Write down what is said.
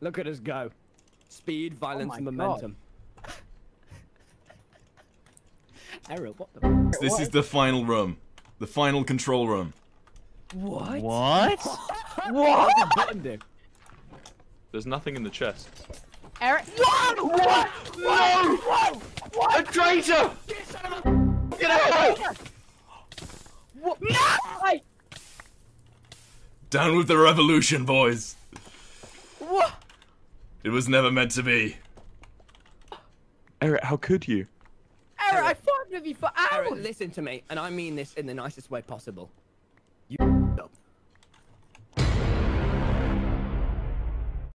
Look at us go. Speed, violence, and momentum. Error, what the f? This is the final room. The final control room. What? What? What did the button do? There's nothing in the chest. Eret. What? What? What? What? A traitor! Get out! What? No! Down with the revolution, boys! What? It was never meant to be. Eret, how could you? Eret, I fought with you for hours! Eret, listen to me, and I mean this in the nicest way possible.